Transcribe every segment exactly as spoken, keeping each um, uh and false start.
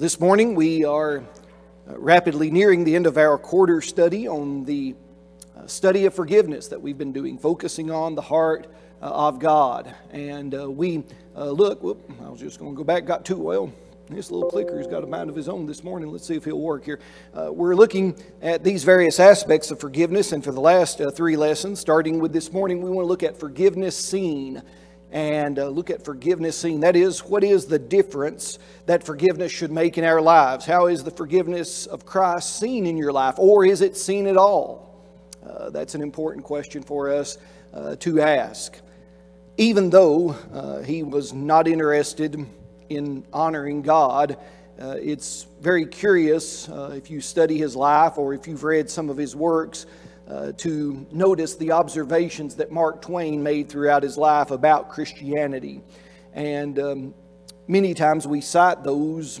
Well, this morning we are rapidly nearing the end of our quarter study on the study of forgiveness that we've been doing, focusing on the heart of God. And uh, we uh, look, whoop, I was just going to go back, got too well. This little clicker's got a mind of his own this morning. Let's see if he'll work here. Uh, we're looking at these various aspects of forgiveness, and for the last uh, three lessons, starting with this morning, we want to look at forgiveness seen. And uh, look at forgiveness seen. That is, what is the difference that forgiveness should make in our lives? How is the forgiveness of Christ seen in your life, or is it seen at all? Uh, that's an important question for us uh, to ask. Even though uh, he was not interested in honoring God, uh, it's very curious uh, if you study his life or if you've read some of his works uh, to notice the observations that Mark Twain made throughout his life about Christianity. And um, many times we cite those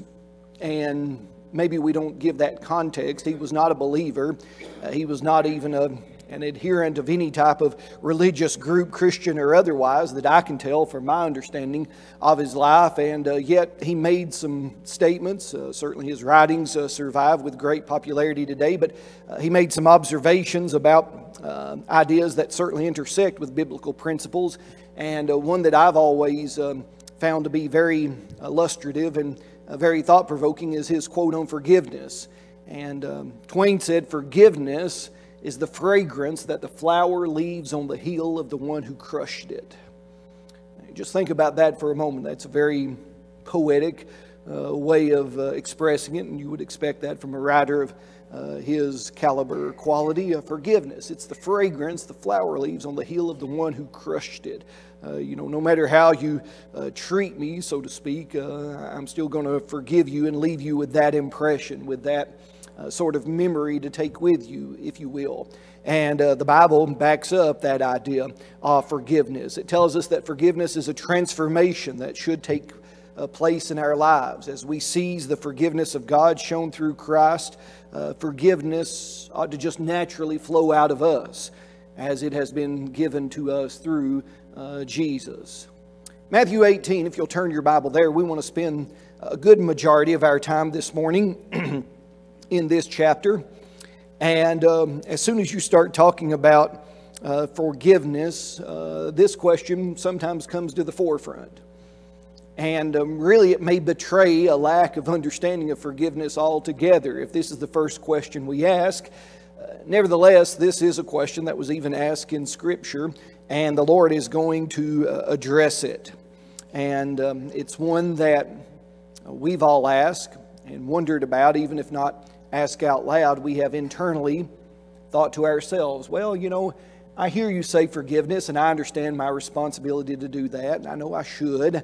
and maybe we don't give that context. He was not a believer. Uh, he was not even a, an adherent of any type of religious group, Christian or otherwise, that I can tell from my understanding of his life. And uh, yet he made some statements. Uh, certainly his writings uh, survive with great popularity today. But uh, he made some observations about uh, ideas that certainly intersect with biblical principles. And uh, one that I've always um, found to be very illustrative and Uh, very thought-provoking is his quote on forgiveness. And um, Twain said, "Forgiveness is the fragrance that the flower leaves on the heel of the one who crushed it." Now, just think about that for a moment. That's a very poetic uh, way of uh, expressing it, and you would expect that from a writer of uh, his caliber, quality of forgiveness. It's the fragrance the flower leaves on the heel of the one who crushed it. Uh, you know, no matter how you uh, treat me, so to speak, uh, I'm still going to forgive you and leave you with that impression, with that uh, sort of memory to take with you, if you will. And uh, the Bible backs up that idea of forgiveness. It tells us that forgiveness is a transformation that should take uh, place in our lives. As we seize the forgiveness of God shown through Christ, uh, forgiveness ought to just naturally flow out of us as it has been given to us through Uh, Jesus. Matthew eighteen, if you'll turn your Bible there, we want to spend a good majority of our time this morning in this chapter. And um, as soon as you start talking about uh, forgiveness, uh, this question sometimes comes to the forefront. And um, really it may betray a lack of understanding of forgiveness altogether if this is the first question we ask. Uh, nevertheless, this is a question that was even asked in Scripture, and the Lord is going to uh, address it. And um, it's one that we've all asked and wondered about, even if not asked out loud. We have internally thought to ourselves, well, you know, I hear you say forgiveness, and I understand my responsibility to do that, and I know I should.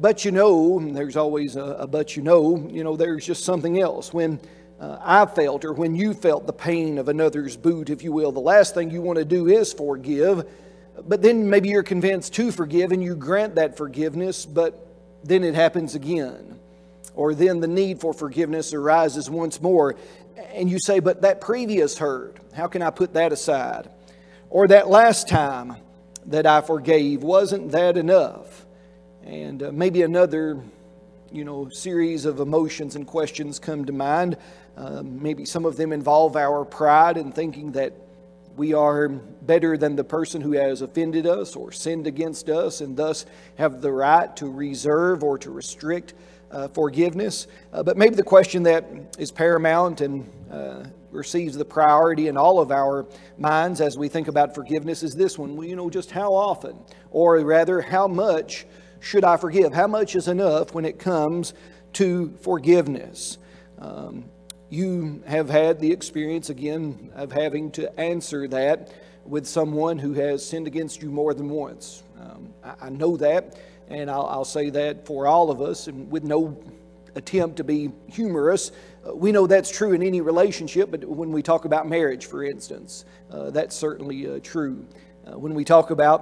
But you know, there's always a, a but you know, you know, there's just something else. When Uh, I felt, or when you felt the pain of another's boot, if you will, the last thing you want to do is forgive. But then maybe you're convinced to forgive and you grant that forgiveness, but then it happens again. Or then the need for forgiveness arises once more. And you say, but that previous hurt, how can I put that aside? Or that last time that I forgave, wasn't that enough? And uh, maybe another, you know, series of emotions and questions come to mind. Uh, maybe some of them involve our pride in thinking that we are better than the person who has offended us or sinned against us, and thus have the right to reserve or to restrict uh, forgiveness. Uh, but maybe the question that is paramount and uh, receives the priority in all of our minds as we think about forgiveness is this one. Well, you know, just how often, or rather, how much should I forgive? How much is enough when it comes to forgiveness? Um, You have had the experience, again, of having to answer that with someone who has sinned against you more than once. Um, I, I know that, and I'll, I'll say that for all of us, and with no attempt to be humorous. Uh, we know that's true in any relationship, but when we talk about marriage, for instance, uh, that's certainly uh, true. Uh, when we talk about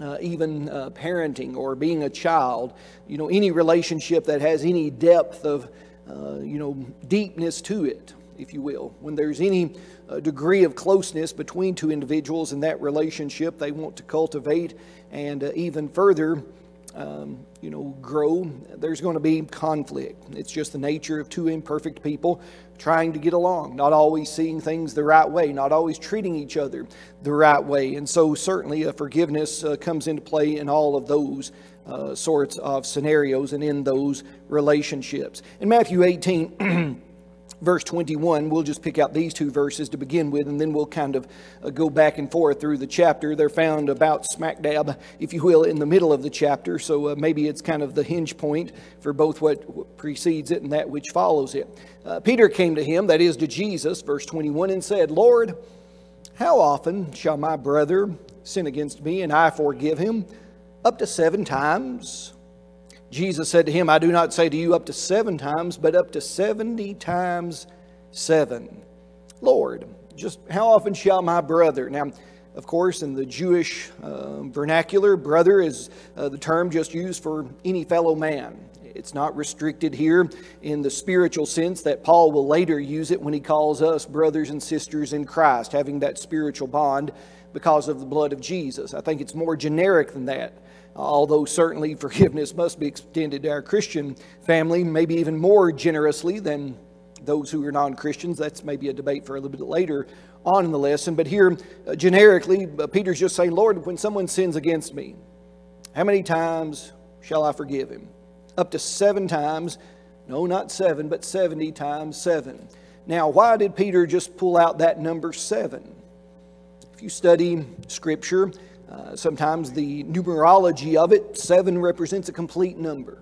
Uh, even uh, parenting or being a child, you know, any relationship that has any depth of, uh, you know, deepness to it, if you will. When there's any uh, degree of closeness between two individuals in that relationship, they want to cultivate and uh, even further um, you know, grow, there's going to be conflict. It's just the nature of two imperfect people trying to get along, not always seeing things the right way, not always treating each other the right way. And so certainly a forgiveness uh, comes into play in all of those uh, sorts of scenarios and in those relationships. In Matthew eighteen, verse twenty-one, we'll just pick out these two verses to begin with, and then we'll kind of uh, go back and forth through the chapter. They're found about smack dab, if you will, in the middle of the chapter. So uh, maybe it's kind of the hinge point for both what precedes it and that which follows it. Uh, Peter came to him, that is to Jesus, verse twenty-one, and said, "Lord, how often shall my brother sin against me and I forgive him? Up to seven times?" Jesus said to him, "I do not say to you up to seven times, but up to seventy times seven. Lord, just how often shall my brother..." Now, of course, in the Jewish uh, vernacular, brother is uh, the term just used for any fellow man. It's not restricted here in the spiritual sense that Paul will later use it when he calls us brothers and sisters in Christ, having that spiritual bond because of the blood of Jesus. I think it's more generic than that. Although certainly forgiveness must be extended to our Christian family, maybe even more generously than those who are non-Christians. That's maybe a debate for a little bit later on in the lesson. But here, uh, generically, uh, Peter's just saying, "Lord, when someone sins against me, how many times shall I forgive him? Up to seven times." No, not seven, but seventy times seven. Now, why did Peter just pull out that number seven? If you study Scripture, Uh, sometimes the numerology of it, seven represents a complete number.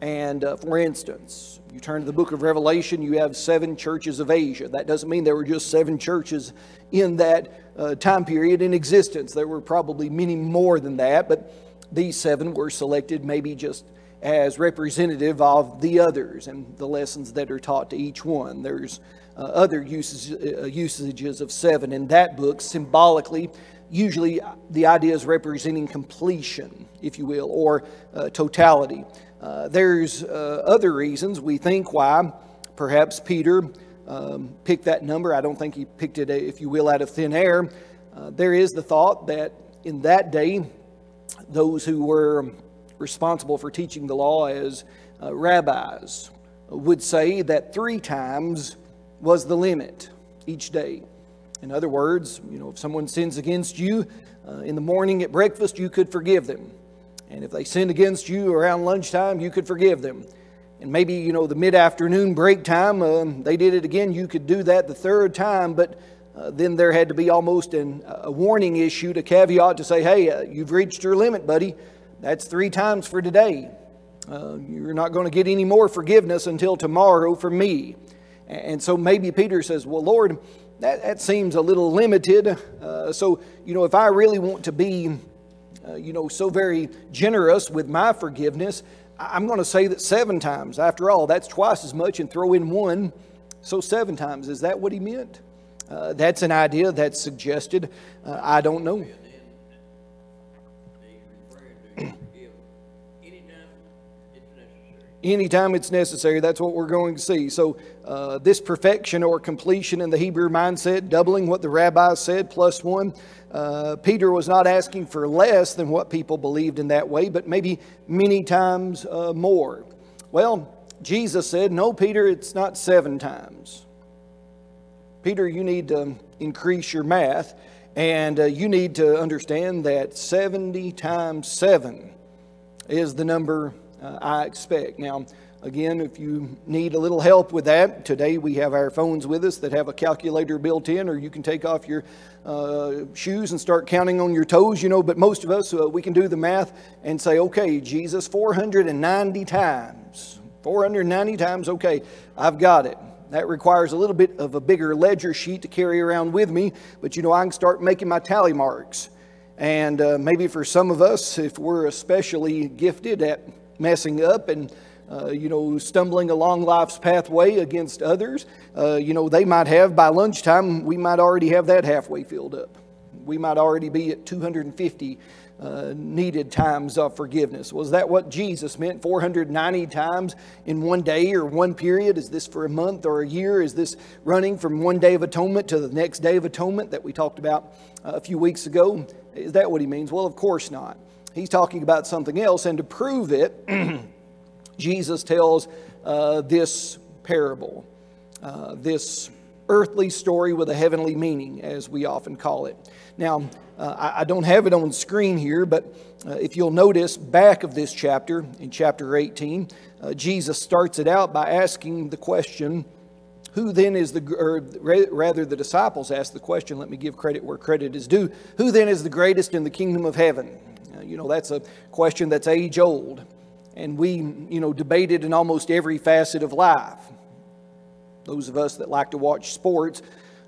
And uh, for instance, you turn to the book of Revelation, you have seven churches of Asia. That doesn't mean there were just seven churches in that uh, time period in existence. There were probably many more than that, but these seven were selected maybe just as representative of the others and the lessons that are taught to each one. There's uh, other uses, uh, usages of seven in that book symbolically. Usually the idea is representing completion, if you will, or uh, totality. Uh, there's uh, other reasons we think why perhaps Peter um, picked that number. I don't think he picked it, if you will, out of thin air. Uh, there is the thought that in that day, those who were responsible for teaching the law as uh, rabbis would say that three times was the limit each day. In other words, you know, if someone sins against you uh, in the morning at breakfast, you could forgive them. And if they sinned against you around lunchtime, you could forgive them. And maybe, you know, the mid-afternoon break time, uh, they did it again. You could do that the third time, but uh, then there had to be almost an, a warning issued, a caveat to say, "Hey, uh, you've reached your limit, buddy. That's three times for today. Uh, you're not going to get any more forgiveness until tomorrow from me." And so maybe Peter says, "Well, Lord, That, that seems a little limited. Uh, so, you know, if I really want to be, uh, you know, so very generous with my forgiveness, I'm going to say that seven times. After all, that's twice as much, and throw in one. So seven times." Is that what he meant? Uh, that's an idea that's suggested. Uh, I don't know. Anytime it's necessary, that's what we're going to see. So uh, this perfection or completion in the Hebrew mindset, doubling what the rabbis said, plus one. Uh, Peter was not asking for less than what people believed in that way, but maybe many times uh, more. Well, Jesus said, "No, Peter, it's not seven times. Peter, you need to increase your math, and uh, you need to understand that seventy times seven is the number Uh, I expect." Now, again, if you need a little help with that, today we have our phones with us that have a calculator built in, or you can take off your uh, shoes and start counting on your toes, you know. But most of us, uh, we can do the math and say, "Okay, Jesus, four hundred ninety times. four hundred ninety times, okay, I've got it." That requires a little bit of a bigger ledger sheet to carry around with me, but, you know, I can start making my tally marks. And uh, maybe for some of us, if we're especially gifted at messing up and, uh, you know, stumbling along life's pathway against others, uh, you know, they might have, by lunchtime, we might already have that halfway filled up. We might already be at two hundred fifty uh, needed times of forgiveness. Was that what Jesus meant? four hundred ninety times in one day or one period? Is this for a month or a year? Is this running from one day of atonement to the next day of atonement that we talked about a few weeks ago? Is that what he means? Well, of course not. He's talking about something else, and to prove it, Jesus tells uh, this parable, uh, this earthly story with a heavenly meaning, as we often call it. Now, uh, I, I don't have it on the screen here, but uh, if you'll notice back of this chapter, in chapter eighteen, uh, Jesus starts it out by asking the question, who then is the, or rather the disciples ask the question, let me give credit where credit is due, who then is the greatest in the kingdom of heaven? Uh, you know, that's a question that's age old. And we, you know, debate it in almost every facet of life. Those of us that like to watch sports,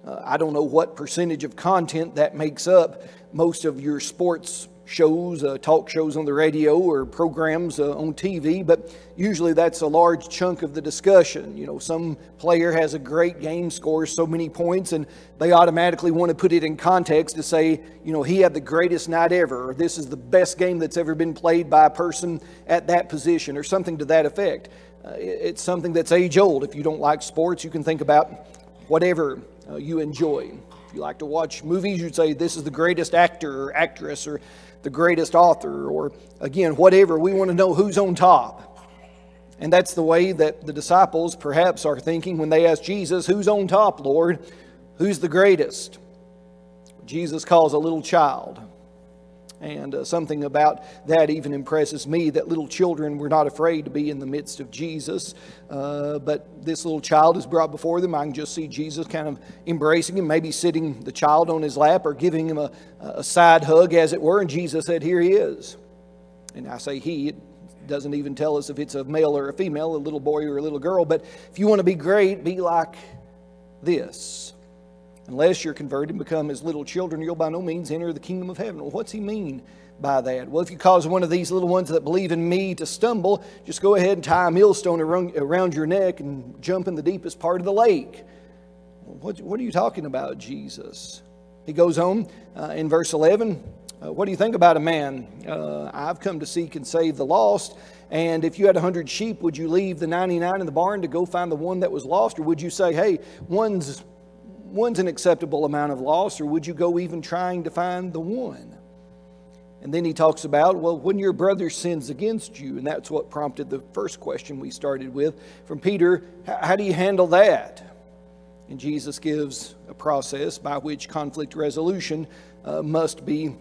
uh, I don't know what percentage of content that makes up. Most of your sports shows, uh, talk shows on the radio or programs uh, on T V, but usually that's a large chunk of the discussion. You know, some player has a great game, scores so many points, and they automatically want to put it in context to say, you know, he had the greatest night ever, or this is the best game that's ever been played by a person at that position, or something to that effect. Uh, it's something that's age old. If you don't like sports, you can think about whatever uh, you enjoy. If you like to watch movies, you'd say this is the greatest actor or actress, or the greatest author, or again, whatever. We want to know who's on top. And that's the way that the disciples perhaps are thinking when they ask Jesus, who's on top, Lord? Who's the greatest? Jesus calls a little child. And uh, something about that even impresses me, that little children were not afraid to be in the midst of Jesus. Uh, but this little child is brought before them. I can just see Jesus kind of embracing him, maybe sitting the child on his lap or giving him a, a side hug, as it were. And Jesus said, here he is. And I say he, it doesn't even tell us if it's a male or a female, a little boy or a little girl. But if you want to be great, be like this. Unless you're converted and become as little children, you'll by no means enter the kingdom of heaven. Well, what's he mean by that? Well, if you cause one of these little ones that believe in me to stumble, just go ahead and tie a millstone around your neck and jump in the deepest part of the lake. What, what are you talking about, Jesus? He goes on uh, in verse eleven. Uh, what do you think about a man? Uh, I've come to seek and save the lost. And if you had a hundred sheep, would you leave the ninety-nine in the barn to go find the one that was lost? Or would you say, hey, one's... One's an acceptable amount of loss, or would you go even trying to find the one? And then he talks about, well, when your brother sins against you, and that's what prompted the first question we started with from Peter, how do you handle that? And Jesus gives a process by which conflict resolution uh, must be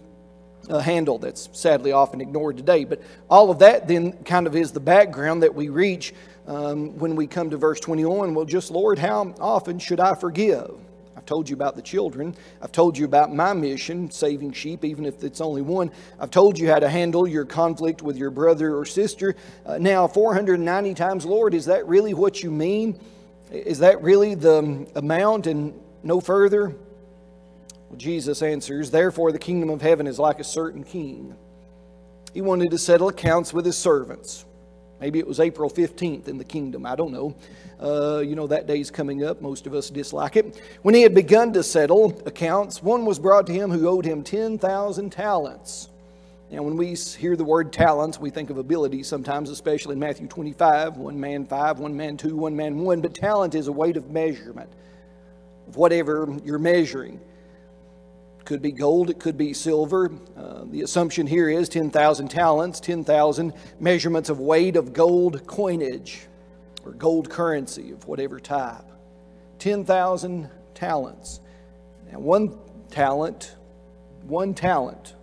uh, handled. That's sadly often ignored today. But all of that then kind of is the background that we reach um, when we come to verse twenty-one. Well, just Lord, how often should I forgive? I've told you about the children. I've told you about my mission, saving sheep, even if it's only one. I've told you how to handle your conflict with your brother or sister. Uh, now, four hundred ninety times, Lord, is that really what you mean? Is that really the amount and no further? Well, Jesus answers, therefore the kingdom of heaven is like a certain king. He wanted to settle accounts with his servants. Maybe it was April fifteenth in the kingdom. I don't know. Uh, you know, that day's coming up. Most of us dislike it. When he had begun to settle accounts, one was brought to him who owed him ten thousand talents. Now, when we hear the word talents, we think of ability sometimes, especially in Matthew twenty-five, one man five, one man two, one man one. But talent is a weight of measurement of whatever you're measuring. It could be gold, it could be silver. Uh, the assumption here is ten thousand talents, ten thousand measurements of weight of gold coinage or gold currency of whatever type. ten thousand talents. Now one talent, one talent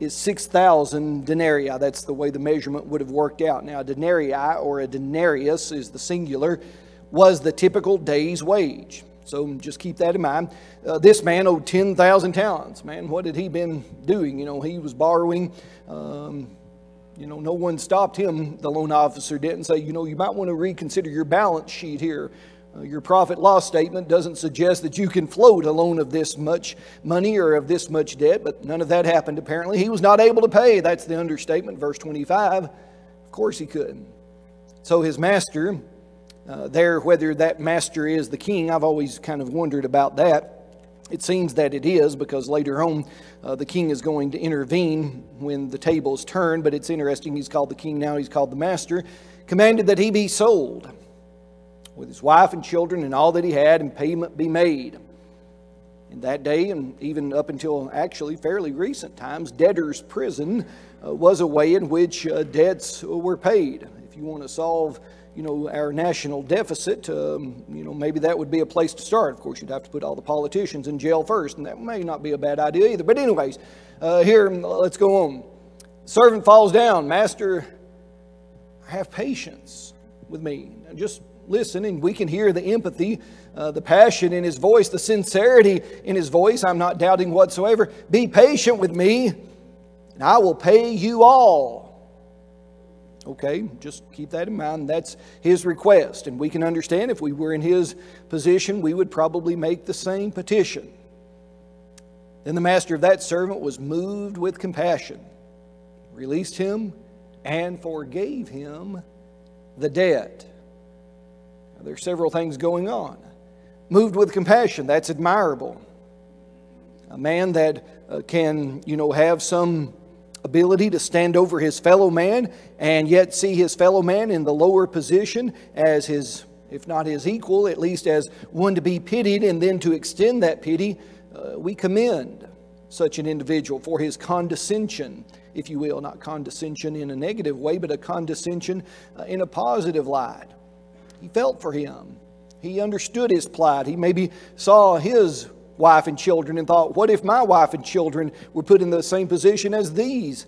is six thousand denarii. That's the way the measurement would have worked out. Now a denarii or a denarius is the singular, was the typical day's wage. So just keep that in mind. Uh, this man owed ten thousand talents. Man, what had he been doing? You know, he was borrowing. Um, you know, no one stopped him. The loan officer didn't say, you know, you might want to reconsider your balance sheet here. Uh, your profit loss statement doesn't suggest that you can float a loan of this much money or of this much debt. But none of that happened, apparently. He was not able to pay. That's the understatement. Verse twenty-five, of course he couldn't. So his master... Uh, there, whether that master is the king, I've always kind of wondered about that. It seems that it is, because later on uh, the king is going to intervene when the tables turn. But it's interesting, he's called the king now, he's called the master. Commanded that he be sold with his wife and children and all that he had, and payment be made. In that day, and even up until actually fairly recent times, debtor's prison uh, was a way in which uh, debts were paid. If you want to solve, you know, our national deficit, um, you know, maybe that would be a place to start. Of course, you'd have to put all the politicians in jail first, and that may not be a bad idea either. But anyways, uh, here, let's go on. Servant falls down. Master, have patience with me. Now just listen, and we can hear the empathy, uh, the passion in his voice, the sincerity in his voice. I'm not doubting whatsoever. Be patient with me, and I will pay you all. Okay, just keep that in mind. That's his request. And we can understand if we were in his position, we would probably make the same petition. Then the master of that servant was moved with compassion, released him, and forgave him the debt. There are several things going on. Moved with compassion, that's admirable. A man that uh, can, you know, have some ability to stand over his fellow man and yet see his fellow man in the lower position as his, if not his equal, at least as one to be pitied, and then to extend that pity. Uh, we commend such an individual for his condescension, if you will. Not condescension in a negative way, but a condescension uh, in a positive light. He felt for him. He understood his plight. He maybe saw his wife and children and thought, what if my wife and children were put in the same position as these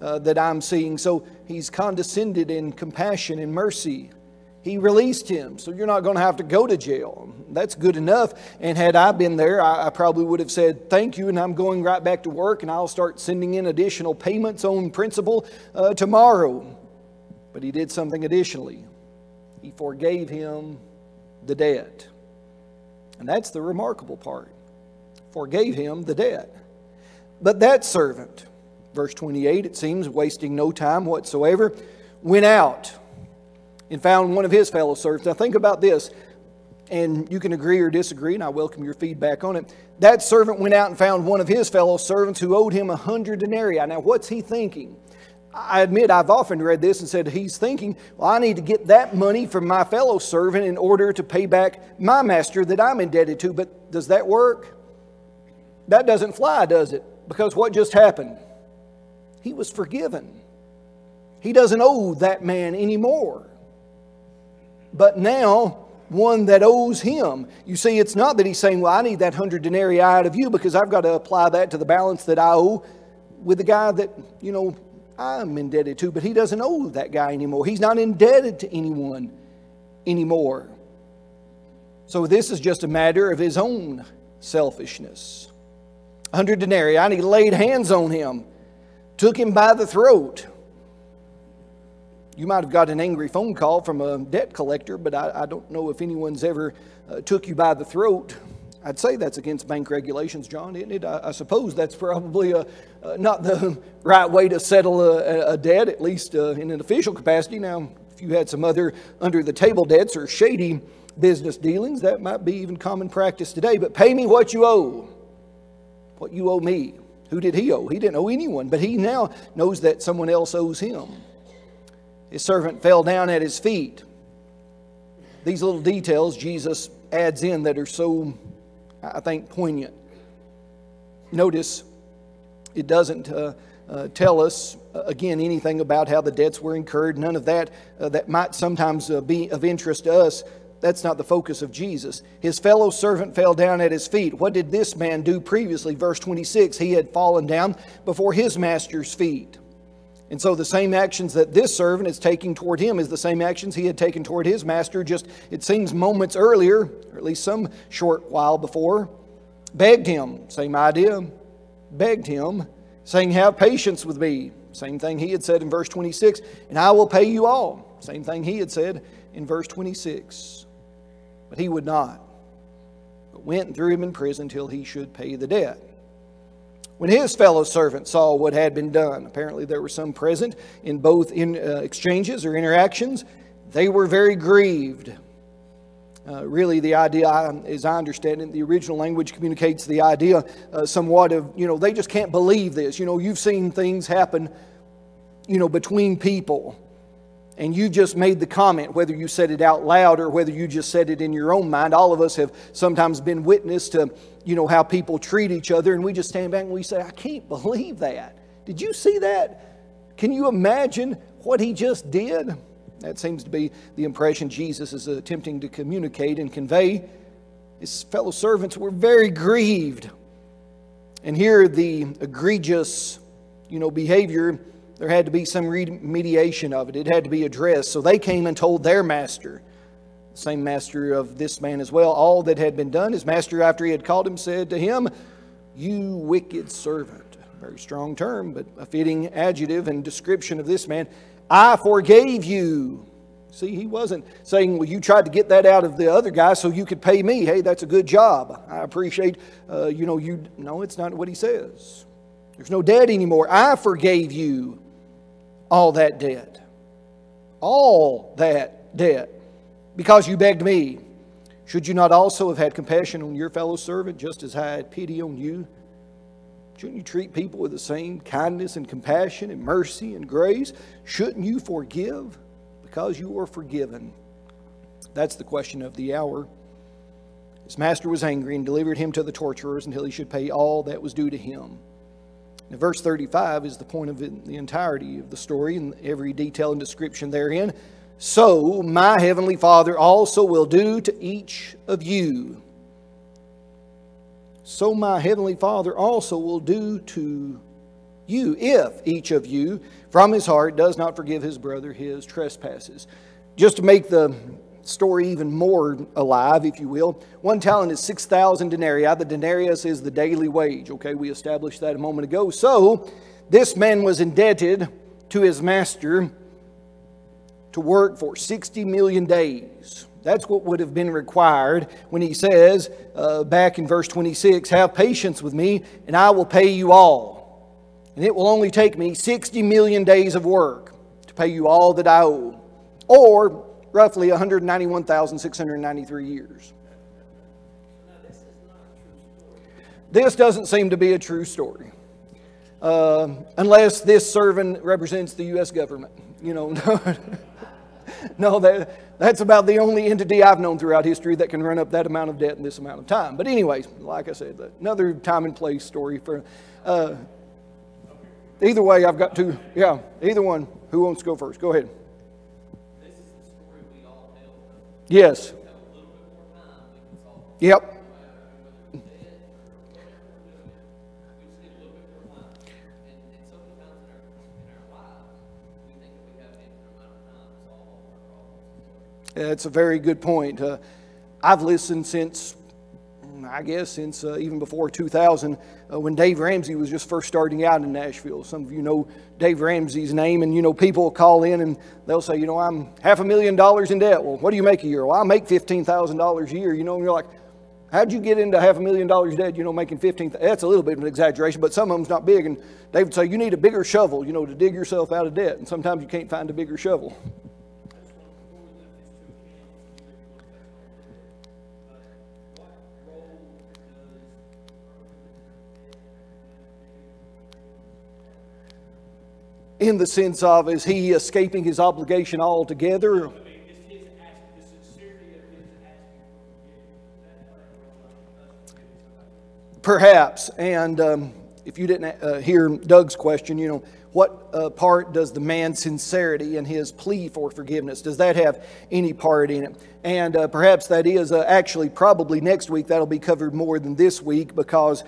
uh, that I'm seeing? So he's condescended in compassion and mercy. He released him, so you're not going to have to go to jail. That's good enough. And had I been there, I, I probably would have said, thank you, and I'm going right back to work, and I'll start sending in additional payments on principal uh, tomorrow. But he did something additionally. He forgave him the debt. And that's the remarkable part. Forgave him the debt. But that servant, verse twenty-eight, it seems, wasting no time whatsoever, went out and found one of his fellow servants. Now think about this, and you can agree or disagree, and I welcome your feedback on it. That servant went out and found one of his fellow servants who owed him a hundred denarii. Now what's he thinking? I admit I've often read this and said he's thinking, well, I need to get that money from my fellow servant in order to pay back my master that I'm indebted to. But does that work? That doesn't fly, does it? Because what just happened? He was forgiven. He doesn't owe that man anymore. But now, one that owes him. You see, it's not that he's saying, well, I need that hundred denarii out of you because I've got to apply that to the balance that I owe with the guy that, you know, I'm indebted to, but he doesn't owe that guy anymore. He's not indebted to anyone anymore. So this is just a matter of his own selfishness. A hundred denarii, and he laid hands on him, took him by the throat. You might have got an angry phone call from a debt collector, but I, I don't know if anyone's ever uh, took you by the throat. I'd say that's against bank regulations, John, isn't it? I, I suppose that's probably a, uh, not the right way to settle a, a debt, at least uh, in an official capacity. Now, if you had some other under-the-table debts or shady business dealings, that might be even common practice today. But pay me what you owe, what you owe me. Who did he owe? He didn't owe anyone, but he now knows that someone else owes him. His servant fell down at his feet. These little details Jesus adds in that are so, I think, poignant. Notice it doesn't uh, uh, tell us, uh, again, anything about how the debts were incurred. None of that uh, that might sometimes uh, be of interest to us. That's not the focus of Jesus. His fellow servant fell down at his feet. What did this man do previously? Verse twenty-six, he had fallen down before his master's feet. And so the same actions that this servant is taking toward him is the same actions he had taken toward his master just, it seems, moments earlier, or at least some short while before. Begged him, same idea, begged him, saying, have patience with me. Same thing he had said in verse twenty-six, and I will pay you all. Same thing he had said in verse twenty-six. But he would not, but went and threw him in prison till he should pay the debt. When his fellow servant saw what had been done, apparently there were some present in both in, uh, exchanges or interactions, they were very grieved. Uh, really, the idea, as I understand it, the original language communicates the idea uh, somewhat of, you know, they just can't believe this. You know, you've seen things happen, you know, between people. And you just made the comment, whether you said it out loud or whether you just said it in your own mind. All of us have sometimes been witness to, you know, how people treat each other. And we just stand back and we say, I can't believe that. Did you see that? Can you imagine what he just did? That seems to be the impression Jesus is attempting to communicate and convey. His fellow servants were very grieved. And here the egregious, you know, behavior, there had to be some remediation of it. It had to be addressed. So they came and told their master, the same master of this man as well, all that had been done. His master, after he had called him, said to him, "You wicked servant." A very strong term, but a fitting adjective and description of this man. "I forgave you." See, he wasn't saying, well, you tried to get that out of the other guy so you could pay me. Hey, that's a good job. I appreciate, uh, you know, you. No, it's not what he says. There's no debt anymore. I forgave you all that debt. All that debt. Because you begged me. Should you not also have had compassion on your fellow servant just as I had pity on you? Shouldn't you treat people with the same kindness and compassion and mercy and grace? Shouldn't you forgive? Because you are forgiven. That's the question of the hour. His master was angry and delivered him to the torturers until he should pay all that was due to him. Now, verse thirty-five is the point of it, the entirety of the story and every detail and description therein. "So my heavenly Father also will do to each of you." So my heavenly Father also will do to you, if each of you from his heart does not forgive his brother his trespasses. Just to make the story even more alive, if you will, one talent is six thousand denarii. The denarius is the daily wage. Okay, we established that a moment ago. So this man was indebted to his master to work for sixty million days. That's what would have been required when he says uh, back in verse twenty-six, "Have patience with me and I will pay you all. And it will only take me sixty million days of work to pay you all that I owe." Or roughly one hundred ninety-one thousand six hundred ninety-three years. Now, this is not a true story. This doesn't seem to be a true story. Uh, unless this servant represents the U S government. You know, no, no that, that's about the only entity I've known throughout history that can run up that amount of debt in this amount of time. But anyways, like I said, another time and place story for... Uh, Either way, I've got two. Yeah, either one. Who wants to go first? Go ahead. This is the story we all know. Yes. Yep. That's a very good point. Uh, I've listened since... I guess since uh, even before two thousand, uh, when Dave Ramsey was just first starting out in Nashville. Some of you know Dave Ramsey's name, and you know people call in and they'll say, you know, I'm half a million dollars in debt. Well, what do you make a year? Well, I make fifteen thousand dollars a year. You know, and you're like, how'd you get into half a million dollars debt, you know, making fifteen thousand dollars? That's a little bit of an exaggeration, but some of them's not big. And they would say, you need a bigger shovel, you know, to dig yourself out of debt. And sometimes you can't find a bigger shovel. In the sense of, is he escaping his obligation altogether? Perhaps. And um, if you didn't uh, hear Doug's question, you know, what uh, part does the man's sincerity and his plea for forgiveness, does that have any part in it? And uh, perhaps that is uh, actually probably next week. That'll be covered more than this week, because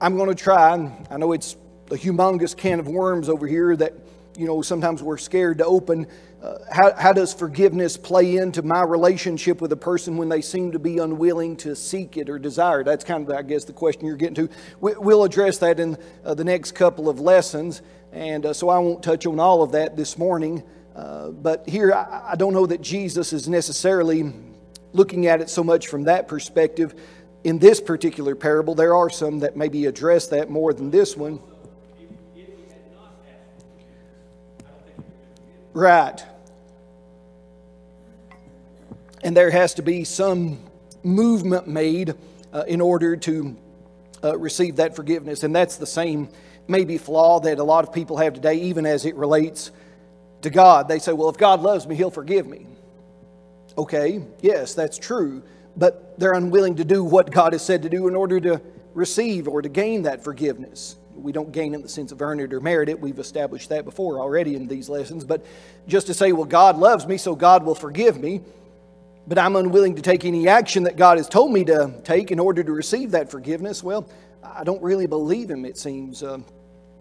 I'm going to try, and I know it's a humongous can of worms over here that, you know, sometimes we're scared to open. Uh, how, how does forgiveness play into my relationship with a person when they seem to be unwilling to seek it or desire it? That's kind of, I guess, the question you're getting to. We, we'll address that in uh, the next couple of lessons. And uh, so I won't touch on all of that this morning. Uh, but here, I, I don't know that Jesus is necessarily looking at it so much from that perspective. In this particular parable, there are some that maybe address that more than this one. Right. And there has to be some movement made uh, in order to uh, receive that forgiveness. And that's the same maybe flaw that a lot of people have today, even as it relates to God. They say, well, if God loves me, He'll forgive me. Okay, yes, that's true. But they're unwilling to do what God has said to do in order to receive or to gain that forgiveness. We don't gain in the sense of earn it or merit it. We've established that before already in these lessons. But just to say, well, God loves me, so God will forgive me. But I'm unwilling to take any action that God has told me to take in order to receive that forgiveness. Well, I don't really believe Him, it seems, uh,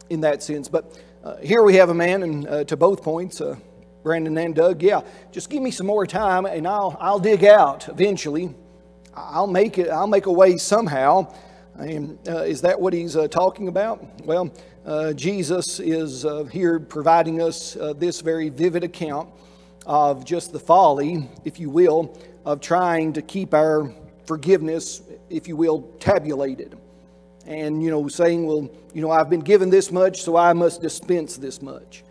in that sense. But uh, here we have a man, and uh, to both points, uh, Brandon and Doug, yeah, just give me some more time and I'll, I'll dig out eventually. I'll make it, I'll make a way somehow. And uh, is that what he's uh, talking about? Well, uh, Jesus is uh, here providing us uh, this very vivid account of just the folly, if you will, of trying to keep our forgiveness, if you will, tabulated. And, you know, saying, well, you know, I've been given this much, so I must dispense this much.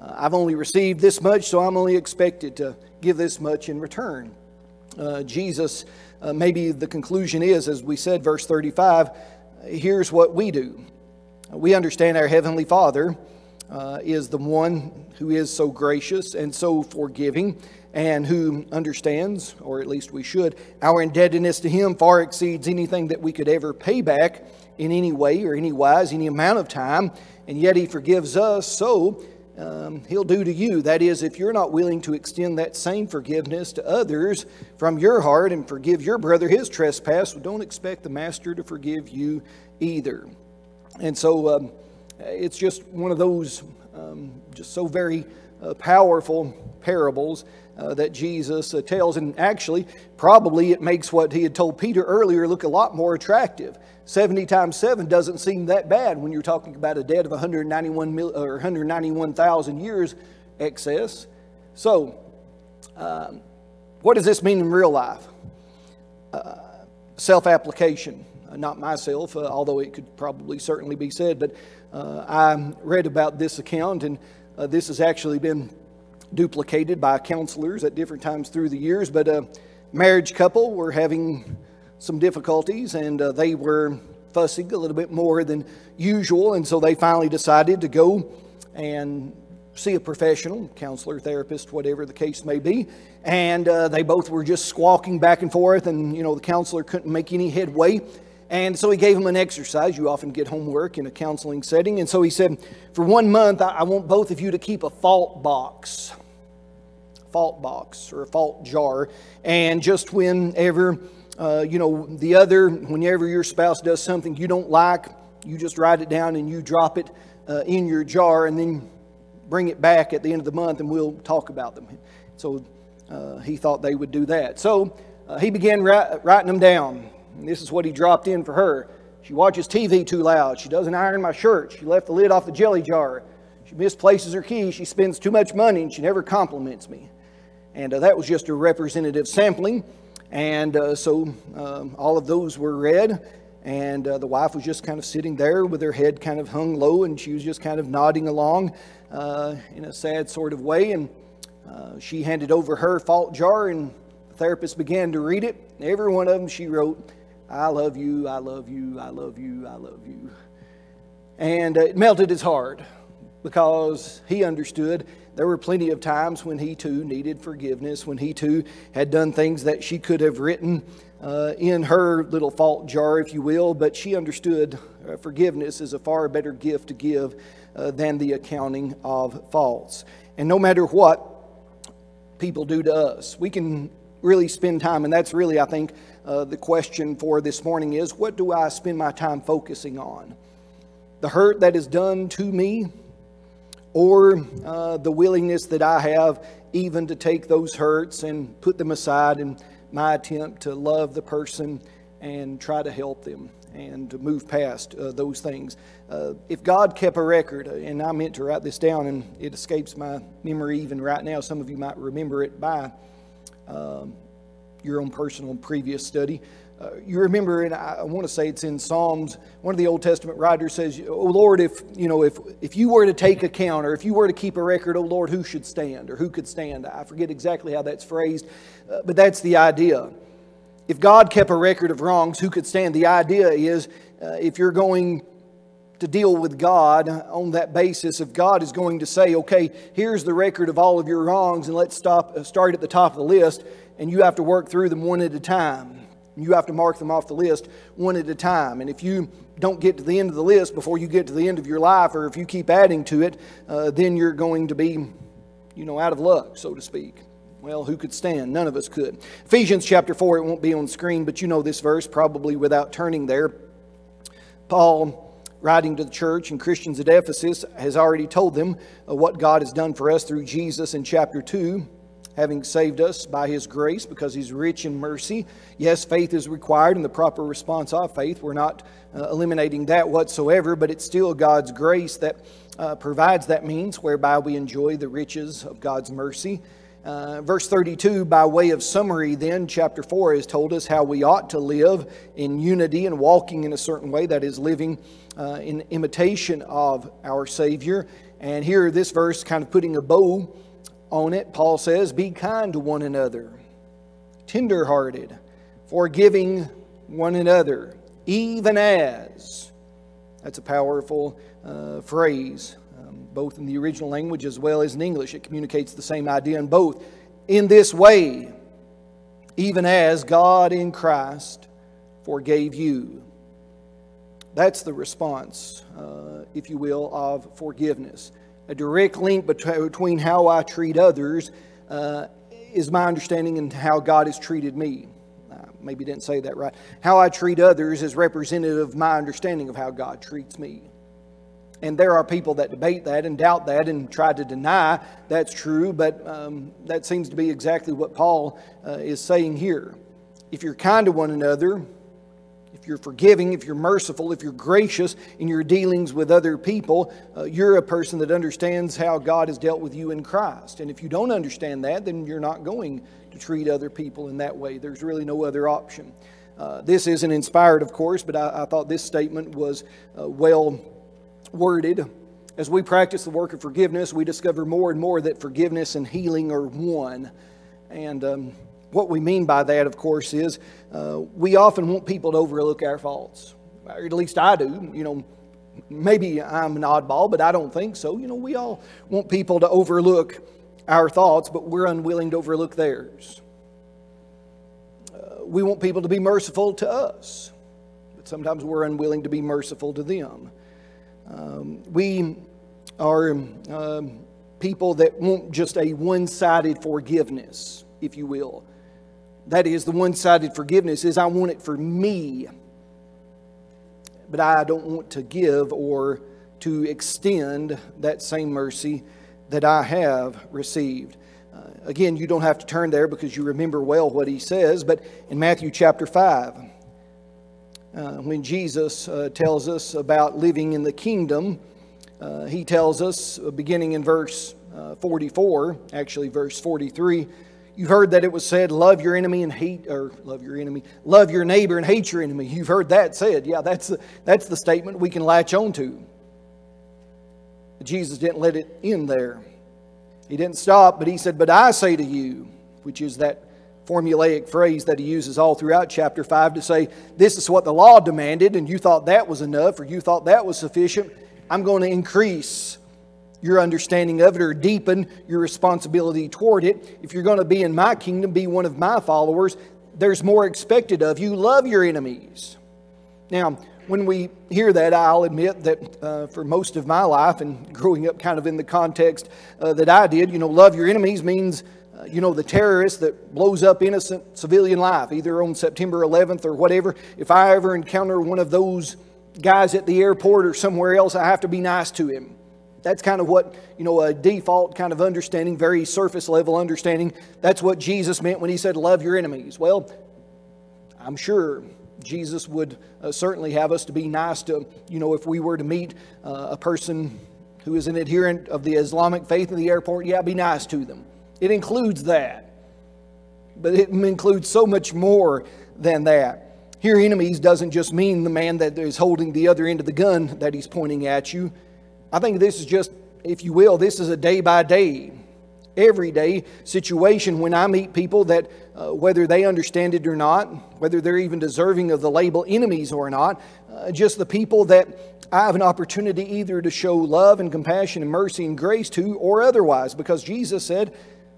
Uh, I've only received this much, so I'm only expected to give this much in return. Uh, Jesus, uh, maybe the conclusion is, as we said, verse thirty-five, here's what we do. We understand our Heavenly Father uh, is the one who is so gracious and so forgiving, and who understands, or at least we should, our indebtedness to Him far exceeds anything that we could ever pay back in any way or any wise, any amount of time, and yet He forgives us, so Um, he'll do to you. That is, if you're not willing to extend that same forgiveness to others from your heart and forgive your brother his trespass, well, don't expect the Master to forgive you either. And so um, it's just one of those um, just so very uh, powerful parables uh, that Jesus uh, tells. And actually, probably it makes what He had told Peter earlier look a lot more attractive. seventy times seven doesn't seem that bad when you're talking about a debt of one hundred ninety-one thousand years excess. So, um, what does this mean in real life? Uh, self-application. Uh, not myself, uh, although it could probably certainly be said, but uh, I read about this account, and uh, this has actually been duplicated by counselors at different times through the years, but a marriage couple were having some difficulties, and uh, they were fussing a little bit more than usual, and so they finally decided to go and see a professional, counselor, therapist, whatever the case may be. And uh, they both were just squawking back and forth, and you know the counselor couldn't make any headway, and so he gave them an exercise. You often get homework in a counseling setting, and so he said, for one month I, I want both of you to keep a fault box fault box or a fault jar, and just whenever Uh, you know, the other, whenever your spouse does something you don't like, you just write it down and you drop it uh, in your jar, and then bring it back at the end of the month and we'll talk about them. So uh, he thought they would do that. So uh, he began ri- writing them down. And this is what he dropped in for her. She watches T V too loud. She doesn't iron my shirt. She left the lid off the jelly jar. She misplaces her key. She spends too much money, and she never compliments me. And uh, that was just a representative sampling. And uh, so um, all of those were read, and uh, the wife was just kind of sitting there with her head kind of hung low, and she was just kind of nodding along uh, in a sad sort of way. And uh, she handed over her fault jar, and the therapist began to read it. Every one of them she wrote, I love you, I love you, I love you, I love you. And uh, it melted his heart, because he understood there were plenty of times when he too needed forgiveness, when he too had done things that she could have written uh, in her little fault jar, if you will. But she understood uh, forgiveness is a far better gift to give uh, than the accounting of faults. And no matter what people do to us, we can really spend time. And that's really, I think, uh, the question for this morning is, what do I spend my time focusing on? The hurt that is done to me, or uh, the willingness that I have even to take those hurts and put them aside in my attempt to love the person and try to help them and to move past uh, those things. Uh, if God kept a record, and I meant to write this down and it escapes my memory even right now, some of you might remember it by um, your own personal previous study. Uh, you remember, and I want to say it's in Psalms, one of the Old Testament writers says, oh Lord, if you know, if if you were to take account, or if you were to keep a record, oh Lord, who should stand, or who could stand? I forget exactly how that's phrased, uh, but that's the idea. If God kept a record of wrongs, who could stand? The idea is, uh, if you're going to deal with God on that basis. If God is going to say, okay, here's the record of all of your wrongs, and let's stop, start at the top of the list, and you have to work through them one at a time. You have to mark them off the list one at a time. And if you don't get to the end of the list before you get to the end of your life, or if you keep adding to it, uh, then you're going to be, you know, out of luck, so to speak. Well, who could stand? None of us could. Ephesians chapter four, it won't be on screen, but you know this verse probably without turning there. Paul, writing to the church and Christians at Ephesus, has already told them uh, what God has done for us through Jesus in chapter two. Having saved us by His grace because He's rich in mercy. Yes, faith is required and the proper response of faith. We're not uh, eliminating that whatsoever, but it's still God's grace that uh, provides that means whereby we enjoy the riches of God's mercy. Uh, verse thirty-two, by way of summary then, chapter four has told us how we ought to live in unity and walking in a certain way, that is living uh, in imitation of our Savior. And here this verse kind of putting a bow on it, Paul says, be kind to one another, tender-hearted, forgiving one another, even as. That's a powerful uh, phrase, um, both in the original language as well as in English. It communicates the same idea in both. In this way, even as God in Christ forgave you. That's the response, uh, if you will, of forgiveness. A direct link between how I treat others uh, is my understanding and how God has treated me. I maybe didn't say that right. How I treat others is representative of my understanding of how God treats me. And there are people that debate that and doubt that and try to deny that's true, but um, that seems to be exactly what Paul uh, is saying here. If you're kind to one another, if you're forgiving, if you're merciful, if you're gracious in your dealings with other people, uh, you're a person that understands how God has dealt with you in Christ. And if you don't understand that, then you're not going to treat other people in that way. There's really no other option. Uh, this isn't inspired, of course, but I, I thought this statement was uh, well worded. As we practice the work of forgiveness, we discover more and more that forgiveness and healing are one. And Um, What we mean by that, of course, is uh, we often want people to overlook our faults. Or at least I do. You know, maybe I'm an oddball, but I don't think so. You know, we all want people to overlook our thoughts, but we're unwilling to overlook theirs. Uh, we want people to be merciful to us, but sometimes we're unwilling to be merciful to them. Um, we are uh, people that want just a one-sided forgiveness, if you will. That is, the one-sided forgiveness is I want it for me, but I don't want to give or to extend that same mercy that I have received. Uh, again, you don't have to turn there because you remember well what he says, but in Matthew chapter five, uh, when Jesus uh, tells us about living in the kingdom, uh, he tells us, uh, beginning in verse uh, forty-four, actually verse forty-three, you've heard that it was said, love your enemy and hate, or love your enemy, love your neighbor and hate your enemy. You've heard that said. Yeah, that's the, that's the statement we can latch on to. But Jesus didn't let it end there. He didn't stop, but he said, but I say to you, which is that formulaic phrase that he uses all throughout chapter five to say, this is what the law demanded, and you thought that was enough, or you thought that was sufficient. I'm going to increase your understanding of it, or deepen your responsibility toward it. If you're going to be in my kingdom, be one of my followers, there's more expected of you. Love your enemies. Now, when we hear that, I'll admit that uh, for most of my life and growing up kind of in the context uh, that I did, you know, love your enemies means, uh, you know, the terrorist that blows up innocent civilian life, either on September eleventh or whatever. If I ever encounter one of those guys at the airport or somewhere else, I have to be nice to him. That's kind of what, you know, a default kind of understanding, very surface level understanding. That's what Jesus meant when he said, love your enemies. Well, I'm sure Jesus would uh, certainly have us to be nice to, you know, if we were to meet uh, a person who is an adherent of the Islamic faith in the airport, yeah, be nice to them. It includes that. But it includes so much more than that. Here, enemies doesn't just mean the man that is holding the other end of the gun that he's pointing at you. I think this is just, if you will, this is a day-by-day, everyday situation when I meet people that, uh, whether they understand it or not, whether they're even deserving of the label enemies or not, uh, just the people that I have an opportunity either to show love and compassion and mercy and grace to, or otherwise, because Jesus said,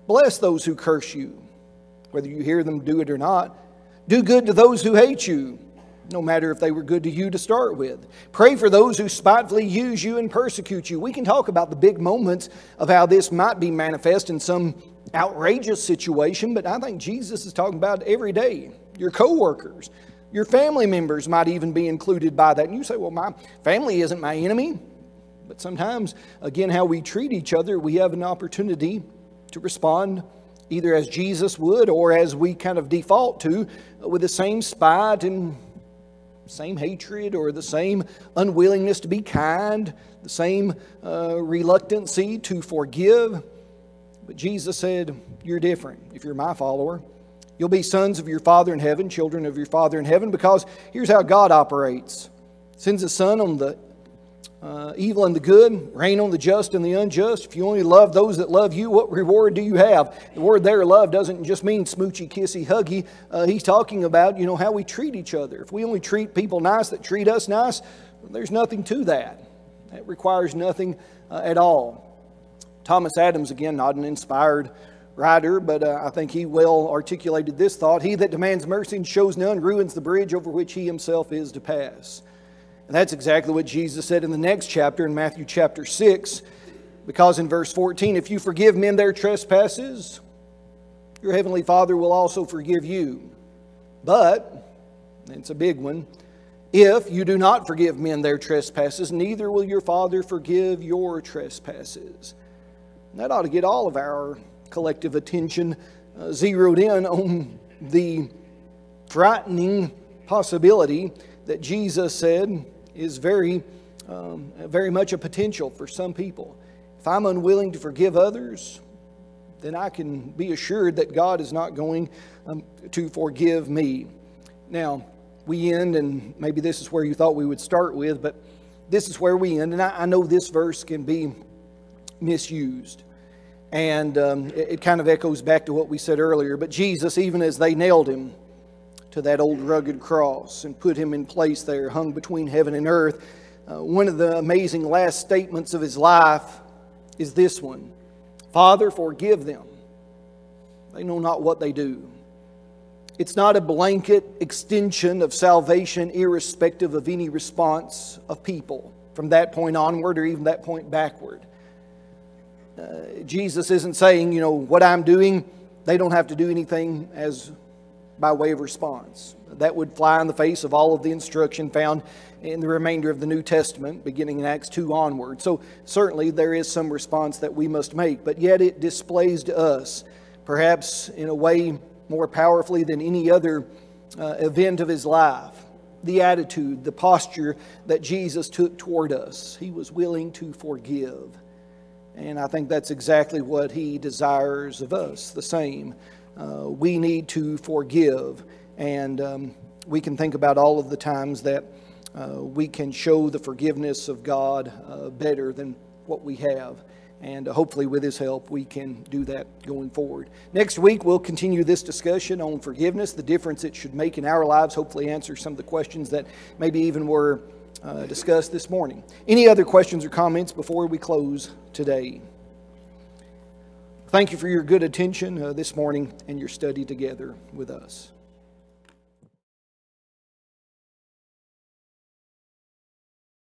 bless those who curse you, whether you hear them do it or not. Do good to those who hate you, no matter if they were good to you to start with. Pray for those who spitefully use you and persecute you. We can talk about the big moments of how this might be manifest in some outrageous situation, but I think Jesus is talking about it every day. Your co-workers, your family members might even be included by that. And you say, well, my family isn't my enemy. But sometimes, again, how we treat each other, we have an opportunity to respond either as Jesus would, or as we kind of default to, with the same spite and same hatred, or the same unwillingness to be kind, the same uh, reluctancy to forgive. But Jesus said, you're different if you're my follower. You'll be sons of your Father in heaven, children of your Father in heaven, because here's how God operates. Sends His Son on the uh, evil and the good, rain on the just and the unjust. If you only love those that love you, what reward do you have? The word there, love, doesn't just mean smoochy, kissy, huggy. Uh, he's talking about, you know, how we treat each other. If we only treat people nice that treat us nice, there's nothing to that. That requires nothing uh, at all. Thomas Adams, again, not an inspired writer, but uh, I think he well articulated this thought. He that demands mercy and shows none ruins the bridge over which he himself is to pass. And that's exactly what Jesus said in the next chapter, in Matthew chapter six, because in verse fourteen, if you forgive men their trespasses, your heavenly Father will also forgive you. But, and it's a big one, if you do not forgive men their trespasses, neither will your Father forgive your trespasses. And that ought to get all of our collective attention uh, zeroed in on the frightening possibility that Jesus said is very, um, very much a potential for some people. If I'm unwilling to forgive others, then I can be assured that God is not going um, to forgive me. Now, we end, and maybe this is where you thought we would start with, but this is where we end. And I, I know this verse can be misused. And um, it, it kind of echoes back to what we said earlier. But Jesus, even as they nailed him to that old rugged cross and put him in place there, hung between heaven and earth, uh, one of the amazing last statements of his life is this one. Father, forgive them. They know not what they do. It's not a blanket extension of salvation irrespective of any response of people from that point onward or even that point backward. Uh, Jesus isn't saying, you know, what I'm doing, they don't have to do anything as by way of response. That would fly in the face of all of the instruction found in the remainder of the New Testament, beginning in Acts two onward. So certainly there is some response that we must make, but yet it displays to us, perhaps in a way more powerfully than any other uh, event of his life, the attitude, the posture that Jesus took toward us. He was willing to forgive. And I think that's exactly what he desires of us, the same. Uh, we need to forgive. And um, we can think about all of the times that uh, we can show the forgiveness of God uh, better than what we have. And uh, hopefully with his help, we can do that going forward. Next week, we'll continue this discussion on forgiveness, the difference it should make in our lives, hopefully answer some of the questions that maybe even were Uh, discussed this morning. Any other questions or comments before we close today? Thank you for your good attention uh, this morning and your study together with us.